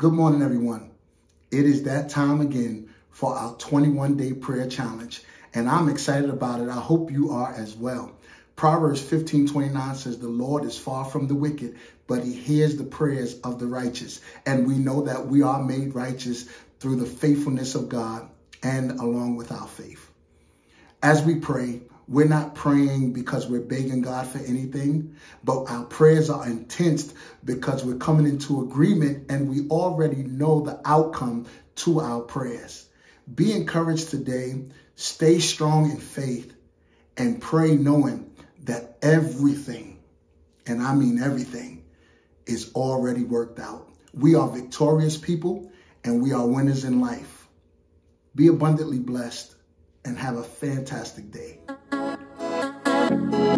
Good morning, everyone. It is that time again for our 21-day prayer challenge, and I'm excited about it. I hope you are as well. Proverbs 15:29 says, "The Lord is far from the wicked, but he hears the prayers of the righteous." And we know that we are made righteous through the faithfulness of God and along with our faith. As we pray, we're not praying because we're begging God for anything, but our prayers are intense because we're coming into agreement and we already know the outcome to our prayers. Be encouraged today, stay strong in faith, and pray knowing that everything, and I mean everything, is already worked out. We are victorious people and we are winners in life. Be abundantly blessed and have a fantastic day. Thank you.